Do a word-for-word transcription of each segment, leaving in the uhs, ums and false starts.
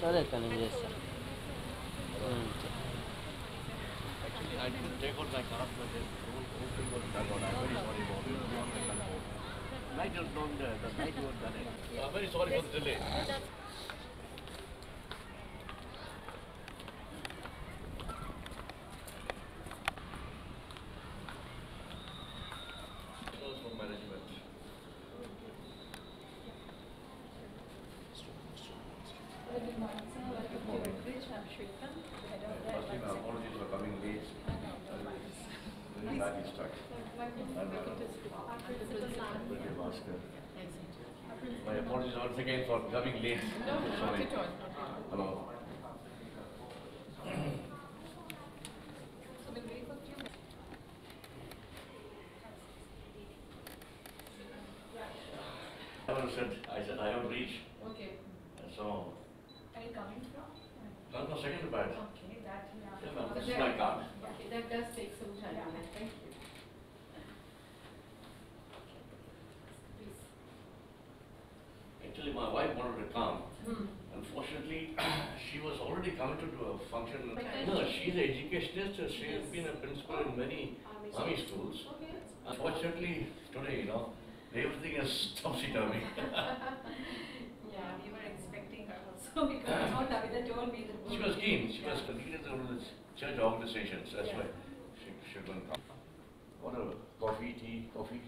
సరే తను చేస్తా My apologies once again for coming late. No, sorry. Not at all. Hello. I said, I said I don't reach. Okay. So. Are you coming from? No, no, second bad. Okay, that. Yeah, yeah, this is my card. Okay, that does take some time. Yeah. Thank you. My wife wanted to come. Hmm. Unfortunately, she was already committed to a function. No, she's an educationist. She has been a principal in many army schools. Unfortunately, today, you know, everything is topsy-turvy. Yeah, we were expecting her also because not Davida told me that. She was keen. She was connected to church organizations. That's why she she couldn't come. Whatever, coffee, tea, coffee.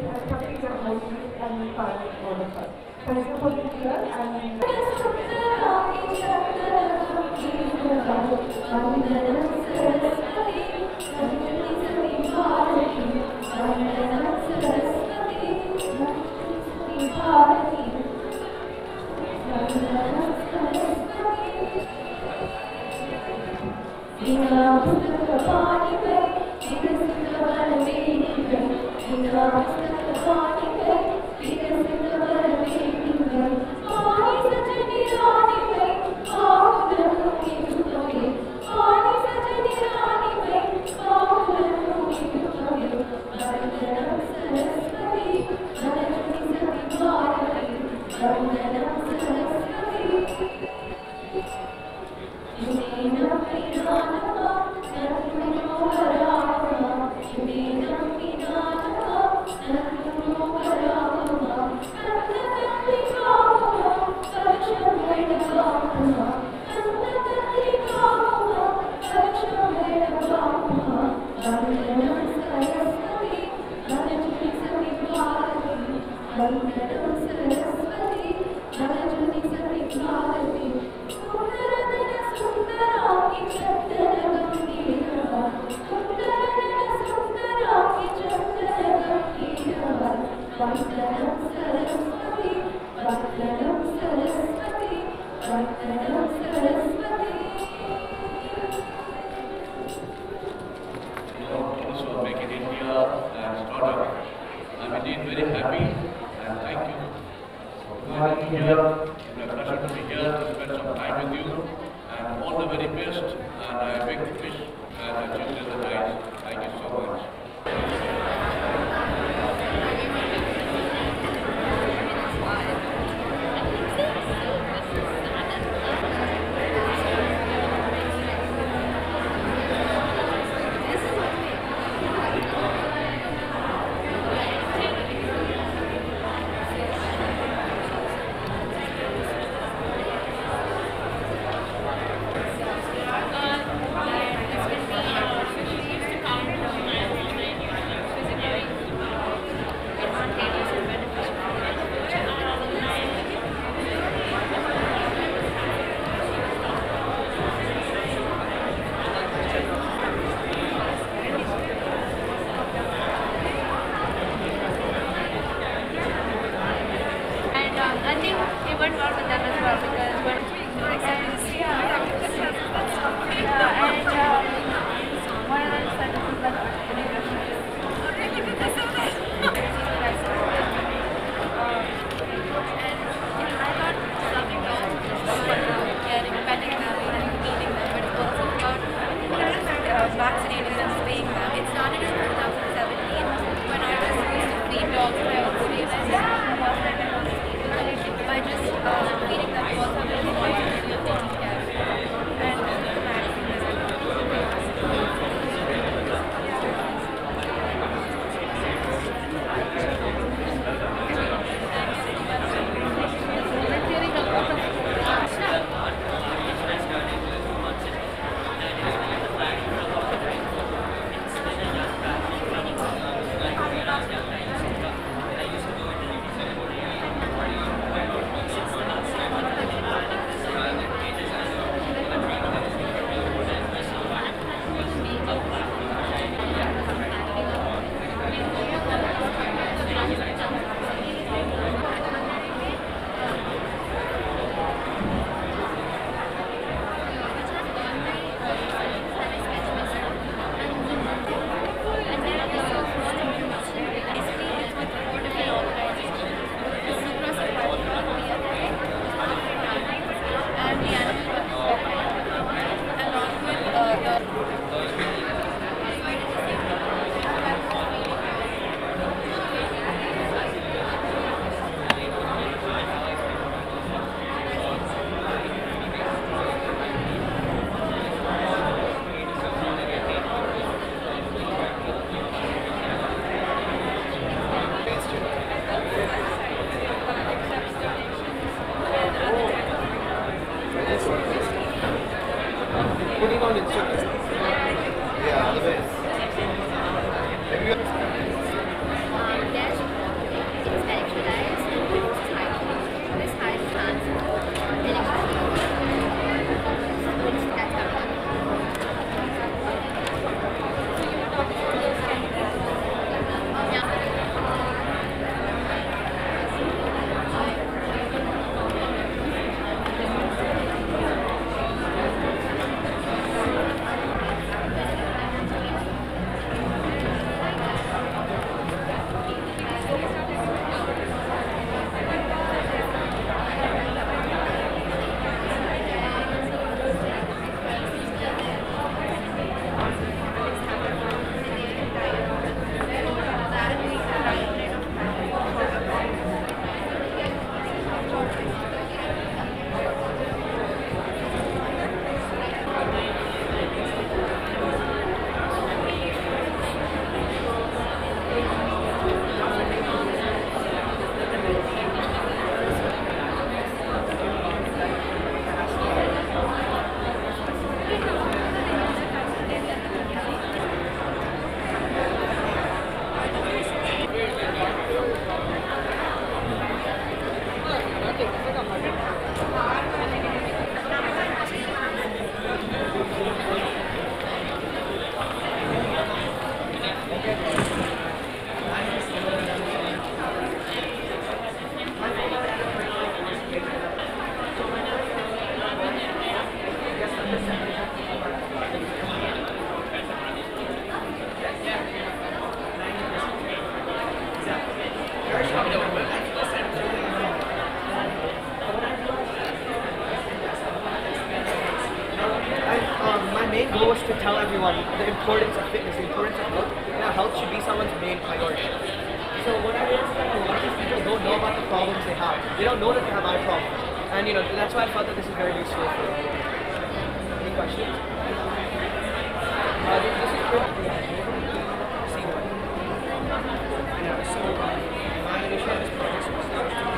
Thank you. companies are holding and part of the first. For example, here and Yeah, the best. importance of fitness, the importance of health, now health should be someone's main priority. So what I realized is that a lot of people don't know about the problems they have. They don't know that they have eye problems. And you know, that's why I thought that this is very useful for them. Any questions? Uh, this, this is cool. See what? Yeah, so my initiative is Project Swasta.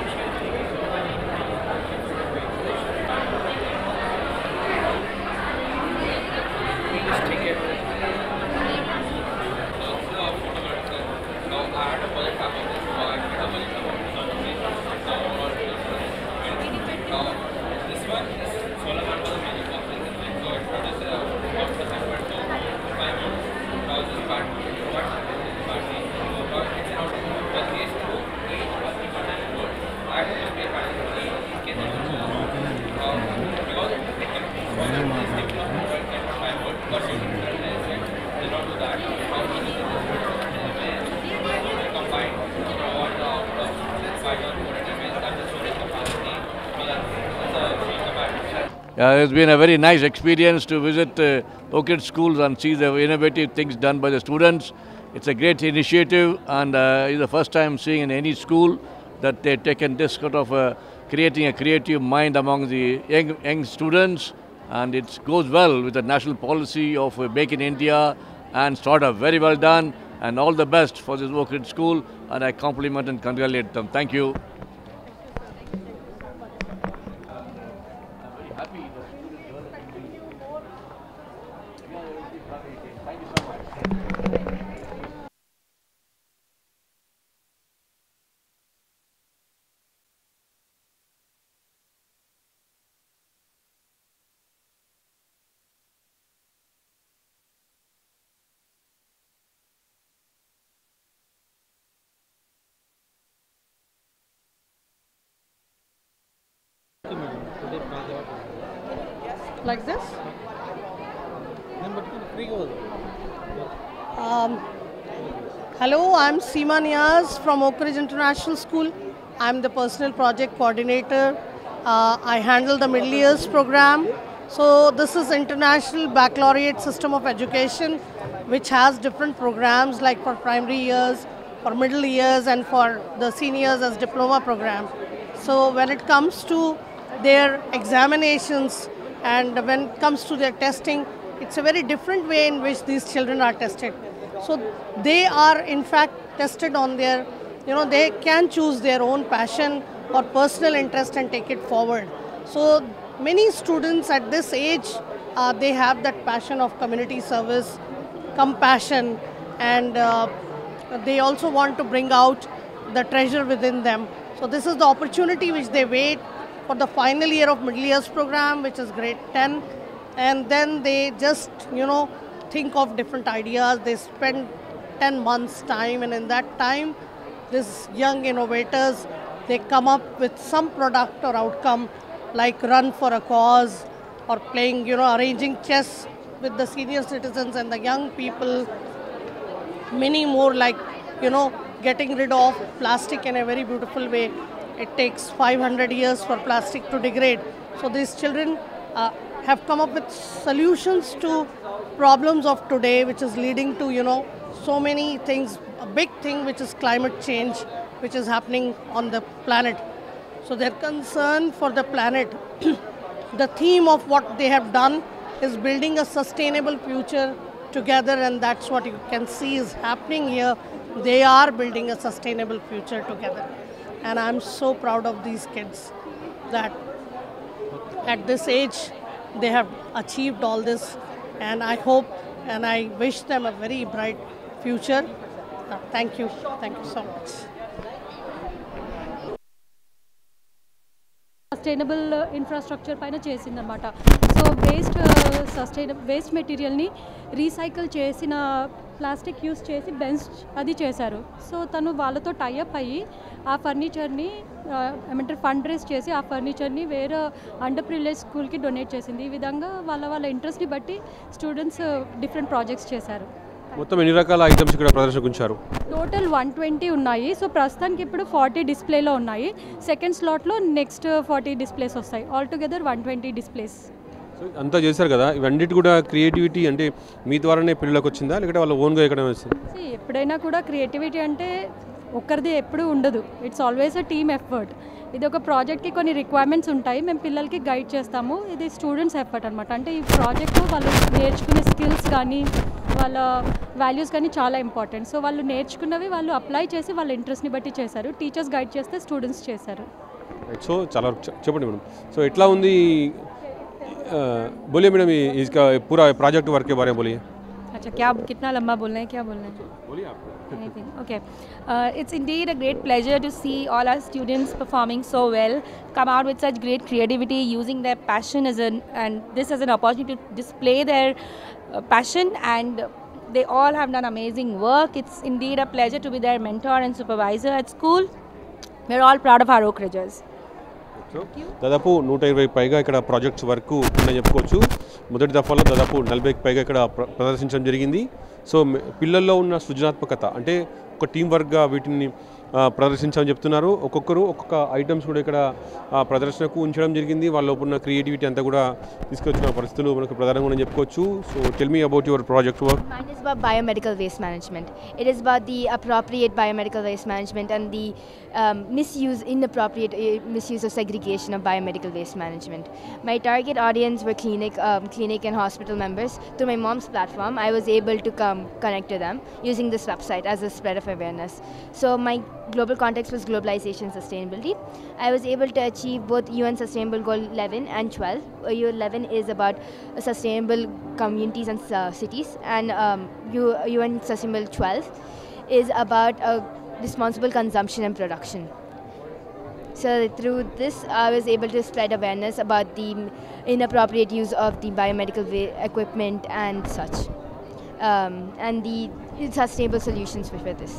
Uh, it's been a very nice experience to visit uh, Oakridge schools and see the innovative things done by the students. It's a great initiative, and uh, it's the first time seeing in any school that they've taken this sort of uh, creating a creative mind among the young, young students, and it goes well with the national policy of uh, Make in India and startup. Very well done, and all the best for this Oakridge school, and I compliment and congratulate them. Thank you. Like this? Um, hello, I'm Seema Niaz from Oakridge International School. I'm the personal project coordinator. Uh, I handle the Middle Years program. So this is International Baccalaureate System of Education, which has different programs like for primary years, for middle years, and for the seniors as diploma program. So when it comes to their examinations, and when it comes to their testing, it's a very different way in which these children are tested. So they are in fact tested on their, you know, they can choose their own passion or personal interest and take it forward. So many students at this age, uh, they have that passion of community service, compassion, and uh, they also want to bring out the treasure within them. So this is the opportunity which they wait for the final year of Middle Years program, which is grade ten, and then they just, you know, think of different ideas. They spend ten months time, and in that time, these young innovators, they come up with some product or outcome, like run for a cause, or playing, you know, arranging chess with the senior citizens and the young people. Many more, like, you know, getting rid of plastic in a very beautiful way. It takes five hundred years for plastic to degrade. So these children uh, have come up with solutions to problems of today, which is leading to, you know, so many things. A big thing which is climate change, which is happening on the planet. So their concern for the planet, the theme of what they have done is building a sustainable future together, and that's what you can see is happening here. They are building a sustainable future together. And I'm so proud of these kids that at this age they have achieved all this, and I hope and I wish them a very bright future. Uh, thank you. Thank you so much. Sustainable uh, infrastructure paina chesindannamata. So waste uh, sustainable waste material ni recycle chesina plastic use chesi bench adi chesaru. So tanu vallato tie up ayi aa furniture ni I mean fund raise chesi aa furniture ni vera underprivileged school ki donate chesindi. Ee vidhanga valla valla interest ni batti students uh, different projects chesaru. Mottam enni rakala items ikkada pradarshanakuncharu? Total one twenty ఉన్నాయి. So ప్రస్తుతానికి ఇప్పుడు forty డిస్ప్లేలో ఉన్నాయి. Second స్లాట్లో next forty displays వస్తాయి. All together one twenty displays. అంతా చేశారు కదా, ఇవన్నిటి కూడా క్రియేటివిటీ అంటే మీ ద్వారానే పిల్లలకు వచ్చిందా లేకపోతే వాళ్ళ ఓన్గా ఎక్కడ వచ్చింది? ఎప్పుడైనా కూడా క్రియేటివిటీ అంటే ఒక్కరిది ఎప్పుడు ఉండదు, it's always a team effort. ఇది ఒక ప్రాజెక్ట్కి కొన్ని రిక్వైర్మెంట్స్ ఉంటాయి, మేము పిల్లలకి గైడ్ చేస్తాము, ఇది స్టూడెంట్స్ ఎఫర్ట్ అనమాట. అంటే ఈ ప్రాజెక్టు వాళ్ళు నేర్చుకునే స్కిల్స్ కానీ వాళ్ళ వాల్యూస్ కానీ చాలా ఇంపార్టెంట్. సో వాళ్ళు నేర్చుకున్నవి వాళ్ళు అప్లై చేసి వాళ్ళ ఇంట్రెస్ట్ని బట్టి చేశారు, టీచర్స్ గైడ్ చేస్తే స్టూడెంట్స్ చేశారు. సో చాలా చెప్పండి మేడం, సో ఎట్లా ఉంది बोलिए मैडम, इसका पूरा प्रोजेक्ट वर्क के बारे में बोलिए. अच्छा, क्या कितना लंबा बोलना है, क्या बोलना है, बोलिए आप. Anything, okay. It's indeed a great pleasure to see all our students performing so well, come out with such great creativity, using their passion as an and this as an opportunity to display their passion and they all have done amazing work. It's indeed a pleasure to be their mentor and supervisor at school. We are all proud of our Oakridgers. దాదాపు నూట ఇరవై పైగా ఇక్కడ projects వరకు ఉన్నాయని చెప్పుకోవచ్చు. మొదటి దఫాలో దాదాపు నలభైకి పైగా ఇక్కడ ప్రదర్శించడం జరిగింది. సో పిల్లల్లో ఉన్న సృజనాత్మకత అంటే ఒక టీం వర్క్గా వీటిని ప్రదర్శించామని చెప్తున్నారు. ఒక్కొక్కరు ఒక్కొక్క ఐటమ్స్ కూడా ఇక్కడ ప్రదర్శనకు ఉంచడం జరిగింది. వాళ్ళలోపు ఉన్న క్రియేటివిటీ అంతా కూడా తీసుకొచ్చిన పరిస్థితులు మనకు ప్రధానంగా చెప్పుకోవచ్చు. So tell me about your project work. Mine is about biomedical waste management. It is about the appropriate biomedical waste management and the um, misuse, inappropriate misuse or segregation of biomedical waste management. My target audience were clinic, um, clinic and hospital members. Through my mom's platform, I was able to come connect to them using this website as a spread of awareness. So my global context was globalization sustainability. I was able to achieve both U N Sustainable Goal eleven and twelve. U eleven is about sustainable communities and uh, cities, and um, U N Sustainable twelve is about uh, responsible consumption and production. So through this, I was able to spread awareness about the inappropriate use of the biomedical equipment and such, um, and the sustainable solutions for this.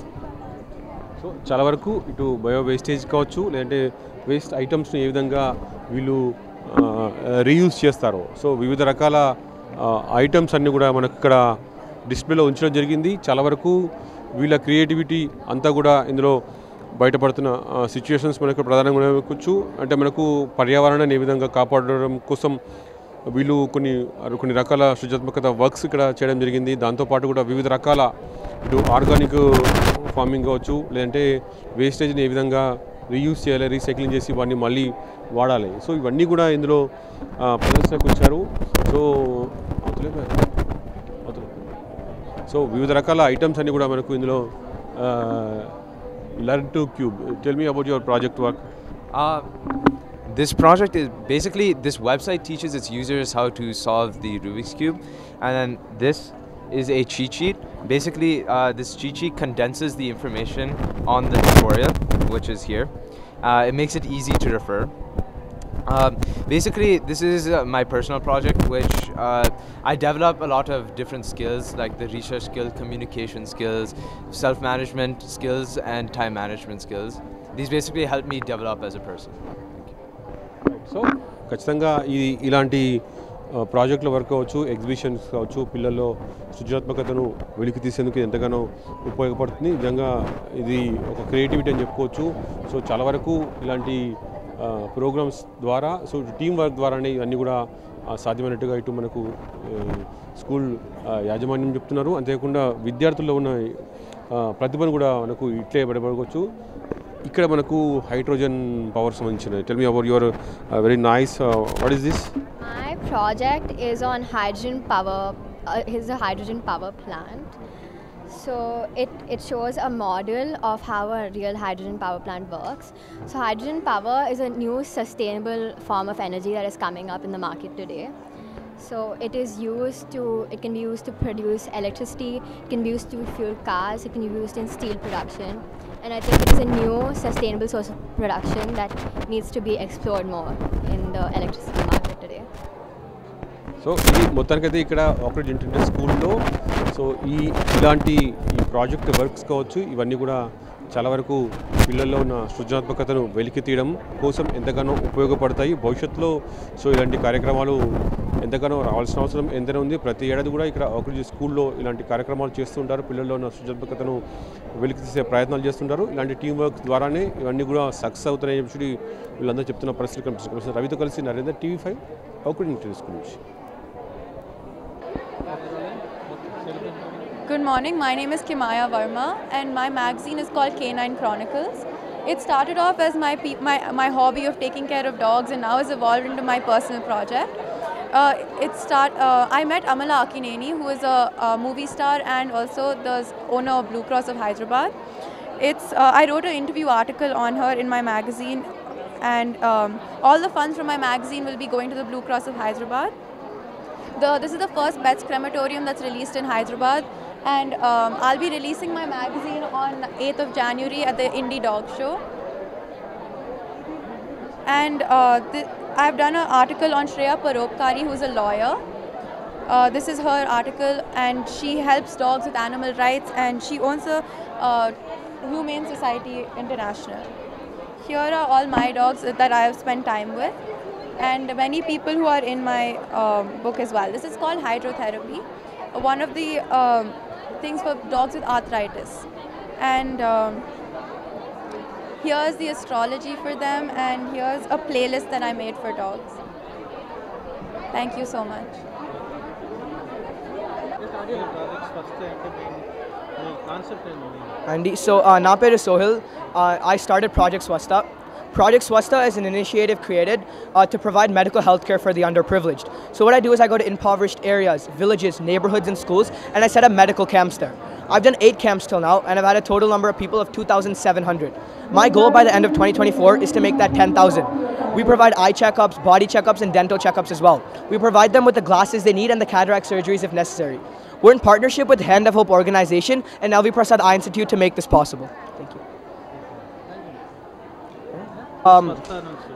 So చాలా వరకు ఇటు bio wastage కావచ్చు, లేదంటే waste ఐటమ్స్ని ఏ విధంగా వీళ్ళు reuse చేస్తారో, so వివిధ రకాల ఐటమ్స్ అన్నీ కూడా మనకు ఇక్కడ డిస్ప్లేలో ఉంచడం జరిగింది. చాలా వరకు వీళ్ళ క్రియేటివిటీ అంతా కూడా ఇందులో బయటపడుతున్న సిచ్యువేషన్స్ మనకు ప్రధానంగా ఉండవచ్చు. అంటే మనకు పర్యావరణాన్ని ఏ విధంగా కాపాడడం కోసం వీళ్ళు కొన్ని కొన్ని రకాల సృజనాత్మకత వర్క్స్ ఇక్కడ చేయడం జరిగింది. దాంతోపాటు కూడా వివిధ రకాల ఇటు ఆర్గానిక్ ఫార్మింగ్ కావచ్చు, లేదంటే వేస్టేజ్ని ఏ విధంగా రీయూజ్ చేయాలి, రీసైక్లింగ్ చేసి వాటిని మళ్ళీ వాడాలి. సో ఇవన్నీ కూడా ఇందులో ప్రదర్శనకు వచ్చారు. సో సో వివిధ రకాల ఐటమ్స్ అన్నీ కూడా మనకు ఇందులో learn to cube. Tell me about your project work. This project is basically, this website teaches its users how to solve the Rubik's Cube, and then this is a cheat sheet. Basically, uh, this cheat sheet condenses the information on the tutorial, which is here. Uh, it makes it easy to refer. Uh, basically, this is uh, my personal project, which uh, I develop a lot of different skills, like the research skills, communication skills, self-management skills, and time management skills. These basically help me develop as a person. So ఖచ్చితంగా ఇది ఇలాంటి ప్రాజెక్టుల work కావచ్చు, exhibitions కావచ్చు, పిల్లల్లో సృజనాత్మకతను వెలికి తీసేందుకు ఎంతగానో ఉపయోగపడుతుంది. నిజంగా ఇది ఒక క్రియేటివిటీ అని చెప్పుకోవచ్చు. సో చాలా వరకు ఇలాంటి ప్రోగ్రామ్స్ ద్వారా, సో టీం వర్క్ ద్వారానే ఇవన్నీ కూడా సాధ్యమైనట్టుగా ఇటు మనకు స్కూల్ యాజమాన్యం చెప్తున్నారు. అంతేకాకుండా విద్యార్థుల్లో ఉన్న ప్రతిభను కూడా మనకు ఇట్లే బయటపడవచ్చు. ఇక్కడ మనకు హైడ్రోజన్ పవర్ సంబంధించిన tell me about your very nice, what is this? My project is on hydrogen power, is a hydrogen power plant. So it, it shows a model of how a real hydrogen power plant works. So hydrogen power is a new sustainable form of energy that is coming up in the market today. So it is used to, it can be used to produce electricity, it can be used to fuel cars, it can be used in steel production. And I think it's a new sustainable source of production that needs to be explored more in the electricity market today. So ఇది మొత్తానికైతే ఇక్కడ Oakridge international స్కూల్లో so ఈ ఇలాంటి ఈ project works కావచ్చు, ఇవన్నీ కూడా చాలా వరకు పిల్లల్లో ఉన్న సృజనాత్మకతను వెలికి తీయడం కోసం ఎంతగానో ఉపయోగపడతాయి భవిష్యత్తులో. సో ఇలాంటి కార్యక్రమాలు ఎంతగానో రావాల్సిన అవసరం ఎంతైనా ఉంది. ప్రతి ఏడాది కూడా ఇక్కడ ఆక్రిడ్జ్ స్కూల్లో ఇలాంటి కార్యక్రమాలు చేస్తుంటారు, పిల్లల్లో ఉన్న సృజనాత్మకతను వెలికి తీసే ప్రయత్నాలు చేస్తుంటారు. ఇలాంటి టీం వర్క్ ద్వారానే ఇవన్నీ కూడా సక్సెస్ అవుతున్నాయని చెప్పి వీళ్ళందరూ చెప్తున్న పరిస్థితి కనిపిస్తుంది. రవితో కలిసి Narender, TV five. Oakridge International School. Good morning, my name is Kimaya Varma and my magazine is called Canine Chronicles. It started off as my, my, my hobby of taking care of dogs and now has evolved into my personal project. Uh, it start, uh, I met Amala Akineni, who is a, a movie star and also the owner of Blue Cross of Hyderabad. It's, uh, I wrote an interview article on her in my magazine and um, all the funds from my magazine will be going to the Blue Cross of Hyderabad. The, this is the first Pets crematorium that's released in Hyderabad. And um, I'll be releasing my magazine on eighth of January at the Indie Dog Show. And uh, I've done an article on Shreya Paropkari, who's a lawyer. Uh, this is her article, and she helps dogs with animal rights, and she owns a uh, Humane Society International. Here are all my dogs that I have spent time with, and many people who are in my um, book as well. This is called hydrotherapy. One of the um, things for dogs with arthritis, and um, here's the astrology for them, and here's a playlist that I made for dogs. Thank you so much. Andy, so uh, my name is Sohil. Uh, I started Project Swasta. Project Swasta is an initiative created uh, to provide medical health care for the underprivileged. So what I do is I go to impoverished areas, villages, neighborhoods and schools, and I set up medical camps there. I've done eight camps till now, and I've had a total number of people of two thousand seven hundred. My goal by the end of twenty twenty-four is to make that ten thousand. We provide eye checkups, body checkups, and dental checkups as well. We provide them with the glasses they need and the cataract surgeries if necessary. We're in partnership with Hand of Hope Organization and L V Prasad Eye Institute to make this possible. Thank you. Um,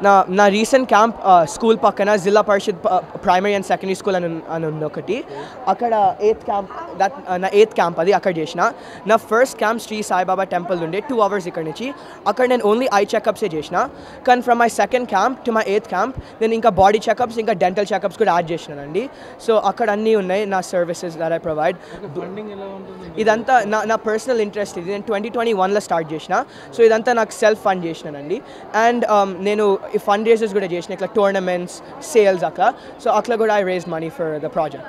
na na recent camp uh, school pakana Zilla Parashid uh, primary and secondary school and unnokati akada eighth camp that uh, na eighth camp adi akad jeshna na first camp Sri Sai Baba temple lunde two hours ikarnichi akad and only eye checkups se jeshna kan from my second camp to my eighth camp then inka body checkups inka dental checkups kuda add jeshna nandi so akad anni unnai na services that I provide funding ela untundi idantha na na personal interest idi nen twenty twenty-one la start jeshna so idantha nak self fund jeshna nandi and And um, nenu fundraisers kuda chesina like tournaments, sales akla. So akla kuda I raised money for the project.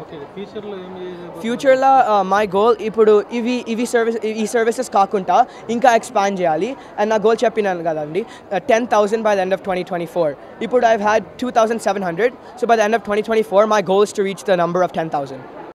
Okay, the future lo em Future la uh, my goal ipudu ivi ivi service ee services kaakunta inka expand cheyali and na goal cheppinanu kadandi ten thousand by the end of twenty twenty-four. Ipudu I've had two thousand seven hundred. So by the end of twenty twenty-four my goal is to reach the number of ten thousand.